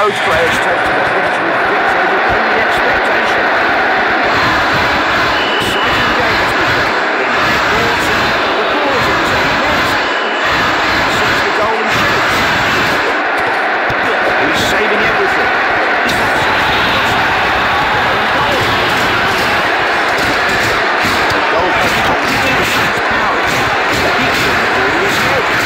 Both players take to the pitch with dictated only expectation. Exciting game has begun. The pauses are amazing. Since the goal and shoots. He's saving everything. The goal has totally leadership power. The heat of the ball is heavy.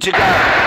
To go.